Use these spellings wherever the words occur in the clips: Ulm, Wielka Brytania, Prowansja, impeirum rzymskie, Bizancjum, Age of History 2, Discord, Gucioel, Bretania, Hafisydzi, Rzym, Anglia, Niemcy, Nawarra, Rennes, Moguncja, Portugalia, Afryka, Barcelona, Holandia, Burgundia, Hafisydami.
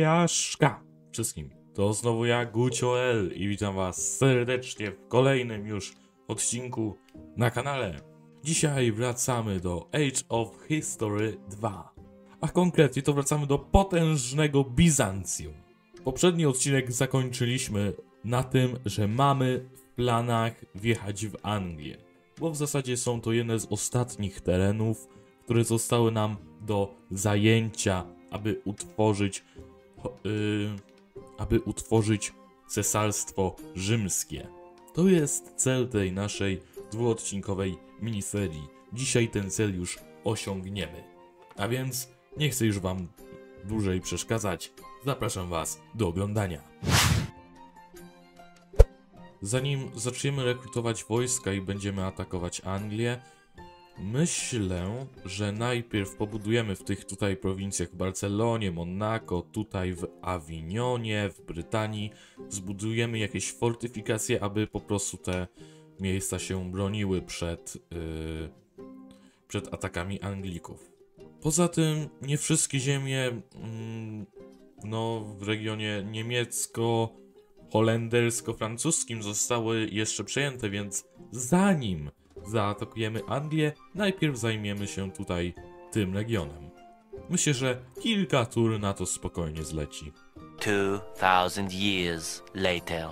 Jaszka wszystkim. To znowu ja, Gucioel, i witam was serdecznie w kolejnym już odcinku na kanale. Dzisiaj wracamy do Age of History 2, a konkretnie to wracamy do potężnego Bizancjum. Poprzedni odcinek zakończyliśmy na tym, że mamy w planach wjechać w Anglię, bo w zasadzie są to jedne z ostatnich terenów, które zostały nam do zajęcia, aby utworzyć cesarstwo rzymskie. To jest cel tej naszej dwuodcinkowej miniserii. Dzisiaj ten cel już osiągniemy. A więc nie chcę już wam dłużej przeszkadzać. Zapraszam was do oglądania. Zanim zaczniemy rekrutować wojska i będziemy atakować Anglię, myślę, że najpierw pobudujemy w tych tutaj prowincjach, w Barcelonie, Monako, tutaj w Awinionie, w Brytanii, zbudujemy jakieś fortyfikacje, aby po prostu te miejsca się broniły przed atakami Anglików. Poza tym nie wszystkie ziemie w regionie niemiecko-holendersko-francuskim zostały jeszcze przejęte, więc zanim zaatakujemy Anglię, najpierw zajmiemy się tutaj tym regionem. Myślę, że kilka tur na to spokojnie zleci. 2000 years later.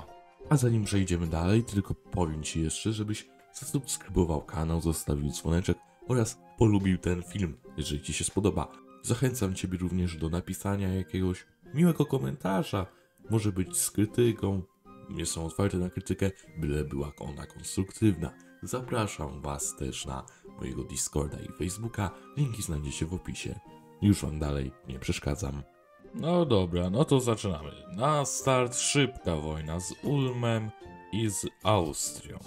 A zanim przejdziemy dalej, tylko powiem ci jeszcze, żebyś zasubskrybował kanał, zostawił dzwoneczek oraz polubił ten film, jeżeli ci się spodoba. Zachęcam ciebie również do napisania jakiegoś miłego komentarza. Może być z krytyką, nie są otwarte na krytykę, byle była ona konstruktywna. Zapraszam was też na mojego Discorda i Facebooka, linki znajdziecie w opisie. Już wam dalej nie przeszkadzam. No dobra, no to zaczynamy. Na start szybka wojna z Ulmem i z Austrią.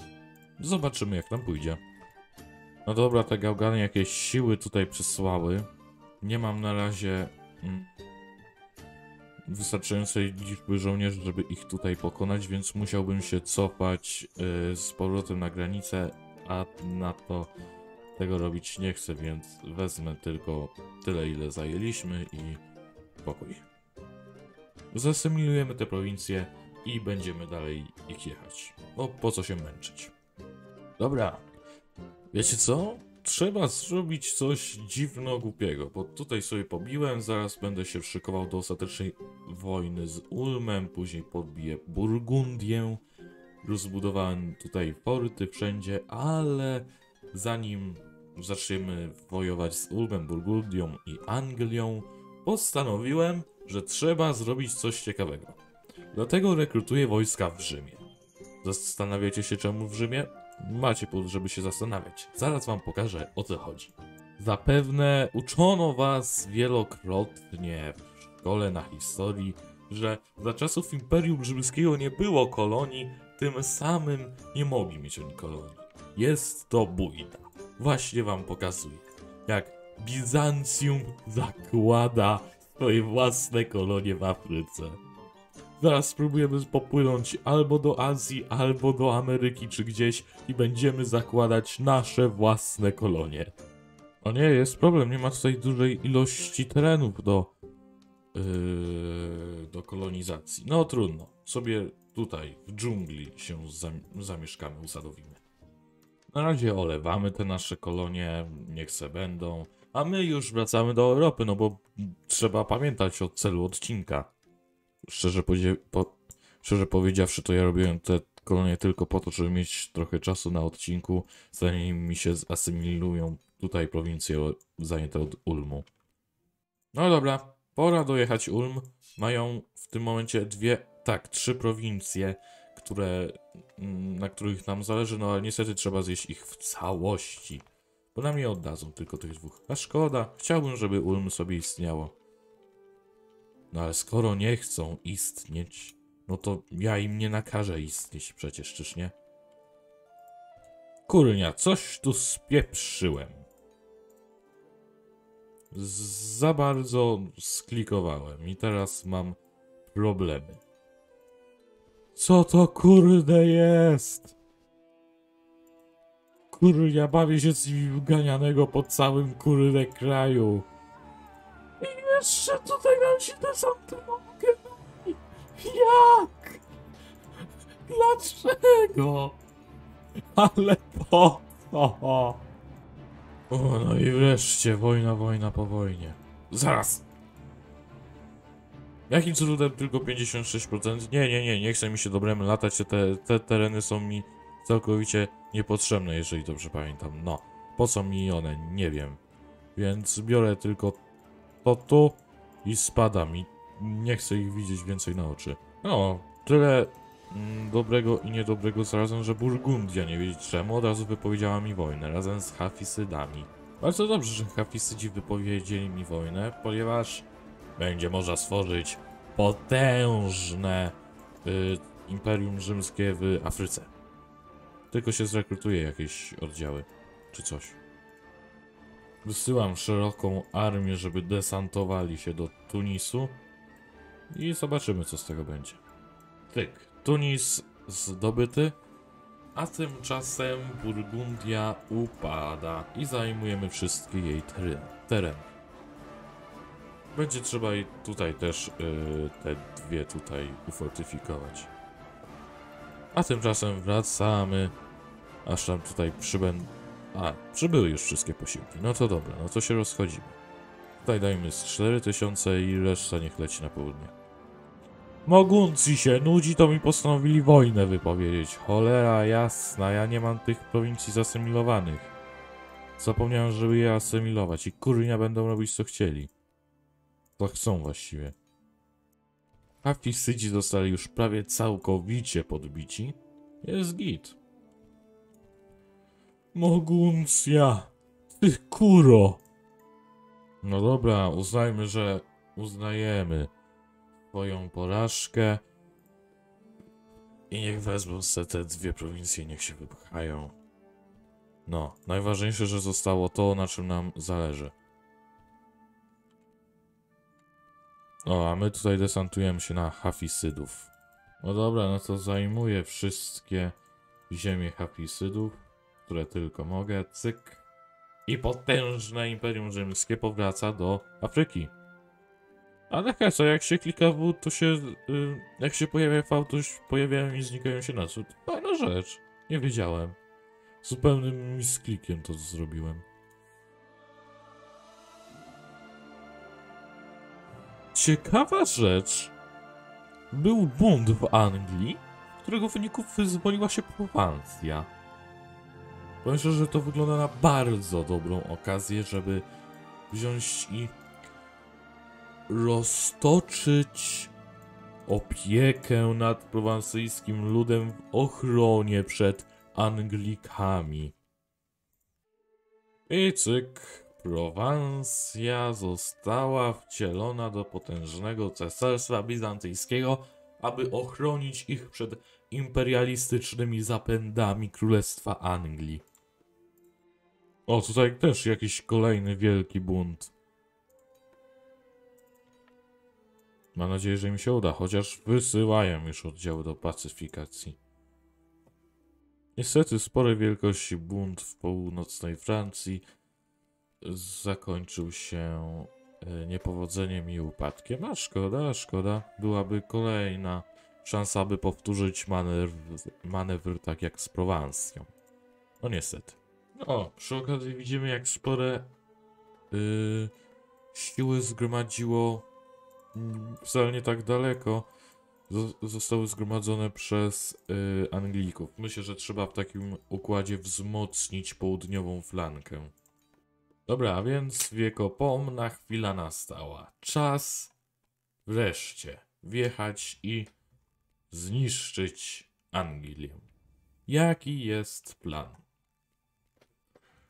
Zobaczymy jak nam pójdzie. No dobra, te gałgany jakieś siły tutaj przysłały. Nie mam na razie wystarczającej liczby żołnierzy, żeby ich tutaj pokonać, więc musiałbym się cofać z powrotem na granicę, a na to tego robić nie chcę, więc wezmę tylko tyle, ile zajęliśmy i pokój. Zasymilujemy te prowincje i będziemy dalej ich jechać, bo po co się męczyć. Dobra, wiecie co? Trzeba zrobić coś dziwno-głupiego, bo tutaj sobie pobiłem, zaraz będę się szykował do ostatecznej wojny z Ulmem, później podbiję Burgundię, rozbudowałem tutaj forty wszędzie, ale zanim zaczniemy wojować z Ulmem, Burgundią i Anglią, postanowiłem, że trzeba zrobić coś ciekawego. Dlatego rekrutuję wojska w Rzymie. Zastanawiacie się czemu w Rzymie? Macie powód, żeby się zastanawiać. Zaraz wam pokażę, o co chodzi. Zapewne uczono was wielokrotnie w szkole na historii, że za czasów Imperium Rzymskiego nie było kolonii, tym samym nie mogli mieć oni kolonii. Jest to bójda. Właśnie wam pokazuję, jak Bizancjum zakłada swoje własne kolonie w Afryce. Zaraz spróbujemy popłynąć albo do Azji, albo do Ameryki, czy gdzieś i będziemy zakładać nasze własne kolonie. O nie, jest problem, nie ma tutaj dużej ilości terenów do kolonizacji. No trudno, sobie tutaj w dżungli się zamieszkamy, usadowimy. Na razie olewamy te nasze kolonie, niech se będą, a my już wracamy do Europy, no bo trzeba pamiętać o celu odcinka. Szczerze powiedziawszy, to ja robiłem te kolonie tylko po to, żeby mieć trochę czasu na odcinku, zanim mi się zasymilują tutaj prowincje zajęte od Ulmu. No dobra, pora dojechać Ulm. Mają w tym momencie trzy prowincje, na których nam zależy, no ale niestety trzeba zjeść ich w całości. Bo nam je oddadzą tylko tych dwóch. A szkoda, chciałbym, żeby Ulm sobie istniało. No ale skoro nie chcą istnieć, no to ja im nie nakażę istnieć przecież, czyż nie? Kurnia, coś tu spieprzyłem. Za bardzo sklikowałem i teraz mam problemy. Co to kurde jest? Kurnia, bawię się z ganianego po całym kurde kraju. jeszcze tutaj nasi desantynowie. Jak? Dlaczego? Ale po co? O, no i wreszcie wojna po wojnie. Zaraz! Jakim cudem tylko 56%? Nie chce mi się dobrem latać, te tereny są mi całkowicie niepotrzebne, jeżeli dobrze pamiętam. No, po co mi one? Nie wiem. Więc biorę tylko to tu i spadam i nie chcę ich widzieć więcej na oczy. No, tyle dobrego i niedobrego zarazem, że Burgundia, nie wiedzieć czemu, od razu wypowiedziała mi wojnę razem z Hafisydami. Bardzo dobrze, że Hafisydzi wypowiedzieli mi wojnę, ponieważ będzie można stworzyć potężne imperium rzymskie w Afryce. Tylko się zrekrutuje jakieś oddziały czy coś. Wysyłam szeroką armię, żeby desantowali się do Tunisu i zobaczymy, co z tego będzie. Tyk, Tunis zdobyty, a tymczasem Burgundia upada i zajmujemy wszystkie jej tereny. Będzie trzeba i tutaj też te dwie tutaj ufortyfikować. A tymczasem wracamy, aż tam tutaj przybyły już wszystkie posiłki. No to dobra, no to się rozchodzimy. Tutaj dajmy z 4000 i reszta niech leci na południe. Moguncji się nudzi, to mi postanowili wojnę wypowiedzieć. Cholera jasna, ja nie mam tych prowincji zasymilowanych. Zapomniałem, żeby je asymilować i kurnia będą robić co chcieli. Co chcą właściwie. Hafisydzi zostali już prawie całkowicie podbici. Jest git. Moguncja! Ty kuro! No dobra, uznajmy, że uznajemy twoją porażkę. I niech wezmą se te dwie prowincje, niech się wypchają. No, najważniejsze, że zostało to, na czym nam zależy. O, a my tutaj desantujemy się na Hafisydów. No dobra, no to zajmuję wszystkie ziemie Hafisydów, które tylko mogę, cyk. I potężne Imperium Rzymskie powraca do Afryki. Ale hej, co, jak się klika w, to się, jak się pojawia V, to się pojawiają i znikają się na cud. Fajna rzecz, nie wiedziałem. Zupełnym misklikiem to zrobiłem. Ciekawa rzecz, był bunt w Anglii, którego w wyniku wyzwoliła się Prowansja. Myślę, że to wygląda na bardzo dobrą okazję, żeby wziąć i roztoczyć opiekę nad prowansyjskim ludem w ochronie przed Anglikami. I cyk. Prowansja została wcielona do potężnego cesarstwa bizantyjskiego, aby ochronić ich przed imperialistycznymi zapędami Królestwa Anglii. O, tutaj też jakiś kolejny wielki bunt. Mam nadzieję, że im się uda, chociaż wysyłają już oddziały do pacyfikacji. Niestety sporej wielkości bunt w północnej Francji zakończył się niepowodzeniem i upadkiem. A szkoda, szkoda. Byłaby kolejna szansa, aby powtórzyć manewr tak jak z Prowansją. No niestety. No, przy okazji widzimy, jak spore siły zgromadziło wcale nie tak daleko. Zostały zgromadzone przez Anglików. Myślę, że trzeba w takim układzie wzmocnić południową flankę. Dobra, więc wiekopomna chwila nastała. Czas wreszcie wjechać i zniszczyć Anglię. Jaki jest plan?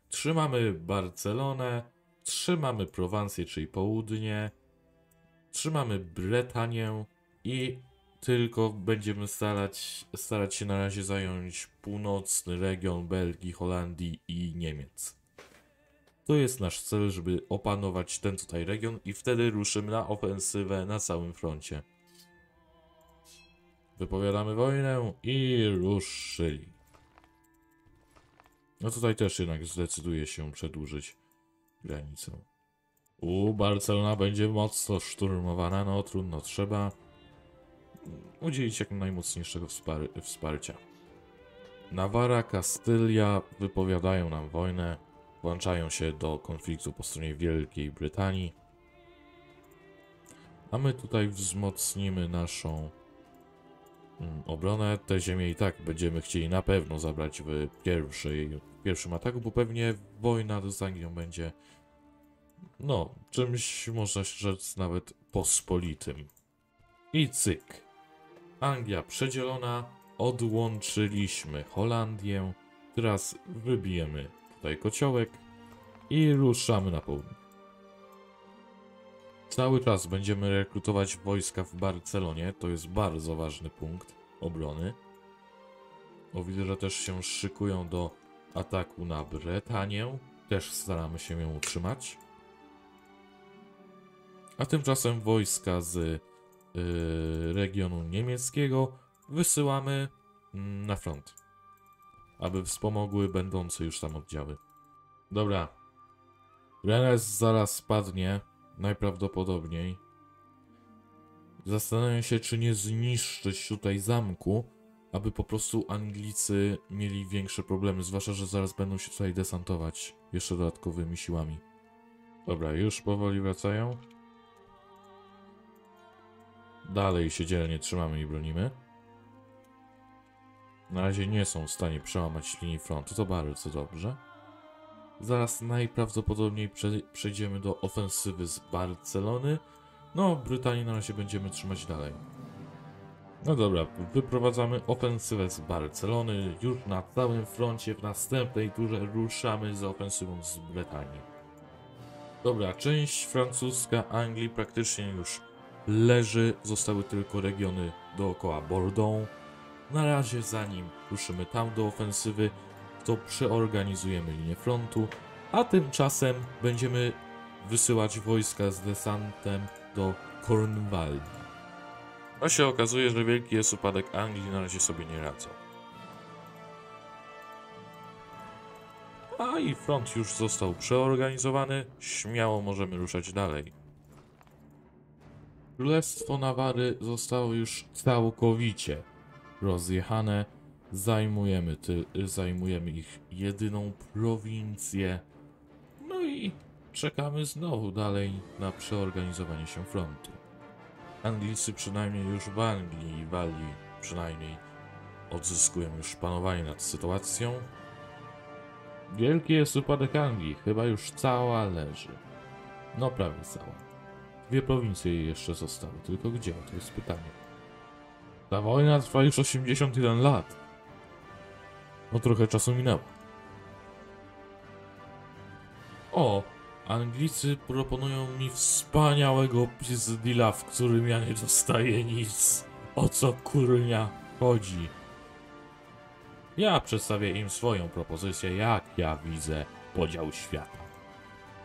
Trzymamy Barcelonę, trzymamy Prowansję, czyli południe, trzymamy Bretanię i tylko będziemy starać się na razie zająć północny region Belgii, Holandii i Niemiec. To jest nasz cel, żeby opanować ten tutaj region i wtedy ruszymy na ofensywę na całym froncie. Wypowiadamy wojnę i ruszyli. No tutaj też jednak zdecyduje się przedłużyć granicę. Barcelona będzie mocno szturmowana, no trudno, trzeba udzielić jak najmocniejszego wsparcia. Nawarra, Kastylia wypowiadają nam wojnę, włączają się do konfliktu po stronie Wielkiej Brytanii. A my tutaj wzmocnimy naszą obronę. Te ziemię i tak będziemy chcieli na pewno zabrać w pierwszym ataku, bo pewnie wojna z Anglią będzie no, czymś można rzec nawet pospolitym. I cyk. Anglia przedzielona, odłączyliśmy Holandię, teraz wybijemy tutaj kociołek i ruszamy na południe. Cały czas będziemy rekrutować wojska w Barcelonie, to jest bardzo ważny punkt obrony. O, widzę, że też się szykują do ataku na Bretanię, też staramy się ją utrzymać. A tymczasem wojska z regionu niemieckiego wysyłamy na front, aby wspomogły będące już tam oddziały. Dobra, Rennes zaraz spadnie, najprawdopodobniej. Zastanawiam się, czy nie zniszczyć tutaj zamku, aby po prostu Anglicy mieli większe problemy, zwłaszcza, że zaraz będą się tutaj desantować jeszcze dodatkowymi siłami. Dobra, już powoli wracają. Dalej się dzielnie trzymamy i bronimy. Na razie nie są w stanie przełamać linii frontu, to bardzo dobrze. Zaraz najprawdopodobniej przejdziemy do ofensywy z Barcelony. No, Brytanii na razie będziemy trzymać dalej. No dobra, wyprowadzamy ofensywę z Barcelony. Już na całym froncie w następnej turze ruszamy z ofensywą z Brytanii. Dobra, część francuska Anglii praktycznie już leży, zostały tylko regiony dookoła Bordeaux. Na razie zanim ruszymy tam do ofensywy, to przeorganizujemy linię frontu, a tymczasem będziemy wysyłać wojska z desantem do Cornwalii. A się okazuje, że wielki jest upadek Anglii, na razie sobie nie radzą. A i front już został przeorganizowany, śmiało możemy ruszać dalej. Królestwo Nawary zostało już całkowicie rozjechane. Zajmujemy ich jedyną prowincję. No i czekamy znowu dalej na przeorganizowanie się frontu. Anglicy przynajmniej już w Anglii i Walii przynajmniej odzyskują już panowanie nad sytuacją. Wielki jest upadek Anglii, chyba już cała leży. No prawie cała. Dwie prowincje jeszcze zostały, tylko gdzie? To jest pytanie. Ta wojna trwa już 81 lat. No trochę czasu minęło. O! Anglicy proponują mi wspaniałego pizdila, w którym ja nie dostaję nic. O co kurnia chodzi? Ja przedstawię im swoją propozycję, jak ja widzę podział świata.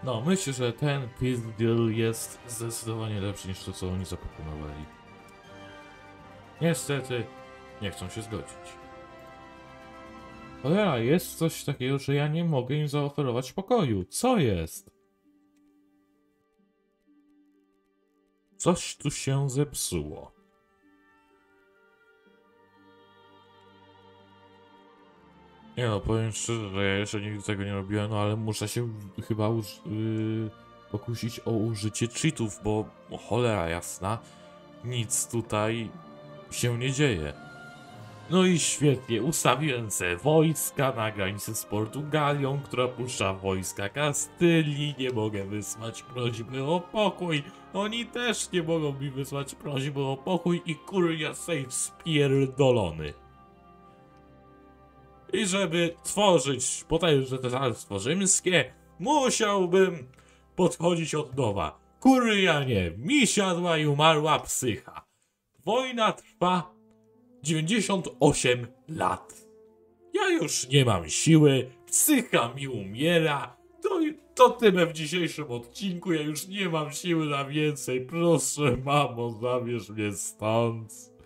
No, myślę, że ten peace deal jest zdecydowanie lepszy niż to, co oni zaproponowali. Niestety, nie chcą się zgodzić. Cholera, jest coś takiego, że ja nie mogę im zaoferować pokoju. Co jest? Coś tu się zepsuło. Nie no, powiem szczerze, że ja jeszcze nigdy tego nie robiłem, no ale muszę się chyba pokusić o użycie cheatów, bo cholera jasna, nic tutaj się nie dzieje. No i świetnie, ustawiłem sobie wojska na granicy z Portugalią, która puszcza wojska Kastylii, nie mogę wysłać prośby o pokój, oni też nie mogą mi wysłać prośby o pokój i kurwa sejf spierdolony. I żeby tworzyć potężne cesarstwo rzymskie, musiałbym podchodzić od nowa. Kurja nie, mi siadła i umarła psycha. Wojna trwa 98 lat. Ja już nie mam siły, psycha mi umiera. To tyle w dzisiejszym odcinku, ja już nie mam siły na więcej. Proszę mamo, zabierz mnie stąd.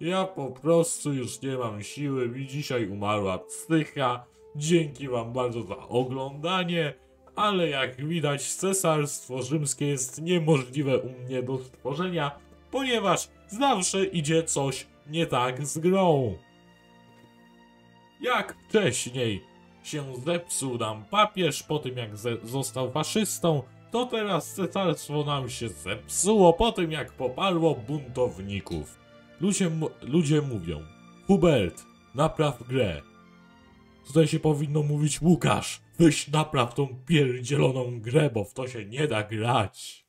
Ja po prostu już nie mam siły, mi dzisiaj umarła psycha. Dzięki wam bardzo za oglądanie, ale jak widać cesarstwo rzymskie jest niemożliwe u mnie do stworzenia, ponieważ zawsze idzie coś nie tak z grą. Jak wcześniej się zepsuł nam papież po tym, jak został faszystą, to teraz cesarstwo nam się zepsuło po tym, jak poparło buntowników. Ludzie mówią, Hubert, napraw grę. Tutaj się powinno mówić, Łukasz, weź napraw tą pierdzieloną grę, bo w to się nie da grać.